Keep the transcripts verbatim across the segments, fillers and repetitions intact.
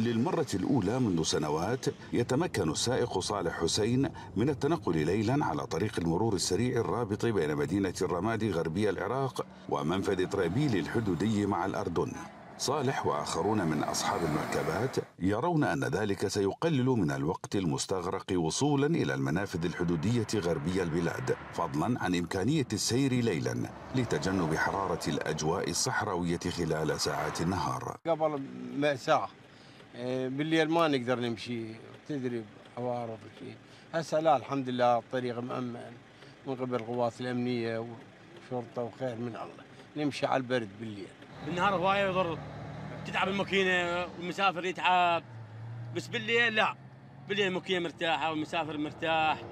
للمرة الأولى منذ سنوات يتمكن السائق صالح حسين من التنقل ليلا على طريق المرور السريع الرابط بين مدينة الرمادي غربي العراق ومنفذ طريبيل الحدودي مع الأردن. صالح وآخرون من أصحاب المركبات يرون أن ذلك سيقلل من الوقت المستغرق وصولا إلى المنافذ الحدودية غربي البلاد، فضلا عن إمكانية السير ليلا لتجنب حرارة الأجواء الصحراوية خلال ساعات النهار. قبل ما ساعة بالليل ما نقدر نمشي، تدري عوارض شيء. هسه لا، الحمد لله الطريق مأمن من قبل القوات الأمنية والشرطة وخير من الله، نمشي على البرد بالليل. بالنهار هوايه يضر، تتعب الماكينه والمسافر يتعب، بس بالليل لا، بالليل الماكينه مرتاحه والمسافر مرتاح.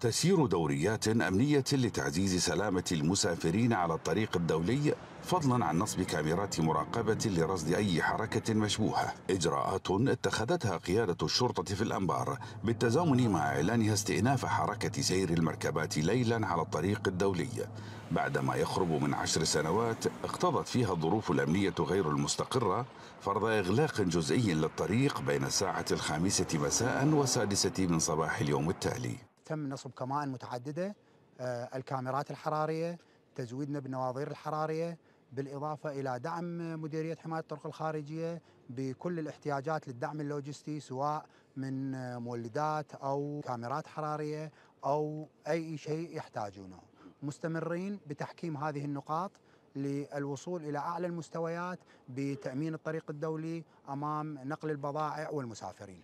تسير دوريات أمنية لتعزيز سلامة المسافرين على الطريق الدولي، فضلا عن نصب كاميرات مراقبة لرصد أي حركة مشبوهة. إجراءات اتخذتها قيادة الشرطة في الأنبار بالتزامن مع إعلانها استئناف حركة سير المركبات ليلا على الطريق الدولي بعدما يقرب من عشر سنوات اقتضت فيها الظروف الأمنية غير المستقرة فرض إغلاق جزئي للطريق بين الساعة الخامسة مساء والسادسة من صباح اليوم التالي. تم نصب كمائن متعددة، الكاميرات الحرارية، تزويدنا بالنواظير الحرارية، بالإضافة إلى دعم مديرية حماية الطرق الخارجية بكل الاحتياجات للدعم اللوجستي سواء من مولدات أو كاميرات حرارية أو أي شيء يحتاجونه. مستمرين بتحكيم هذه النقاط للوصول إلى أعلى المستويات بتأمين الطريق الدولي أمام نقل البضائع والمسافرين.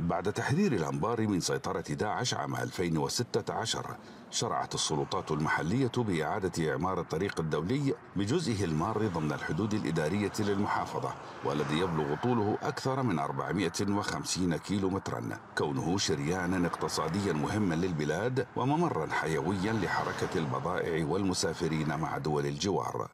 بعد تحرير الأنبار من سيطرة داعش عام ألفين وستة عشر، شرعت السلطات المحلية بإعادة إعمار الطريق الدولي بجزئه المار ضمن الحدود الإدارية للمحافظة، والذي يبلغ طوله أكثر من أربعمئة وخمسين كيلومترا، كونه شريانا اقتصاديا مهما للبلاد وممرا حيويا لحركة البضائع والمسافرين مع دول الجوار.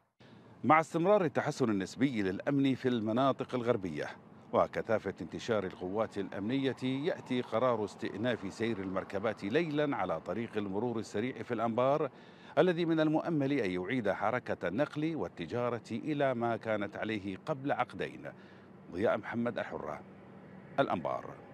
مع استمرار التحسن النسبي للأمن في المناطق الغربية وكثافة انتشار القوات الأمنية، يأتي قرار استئناف سير المركبات ليلا على طريق المرور السريع في الأنبار الذي من المؤمل أن يعيد حركة النقل والتجارة إلى ما كانت عليه قبل عقدين. ضياء محمد الحرة، الأنبار.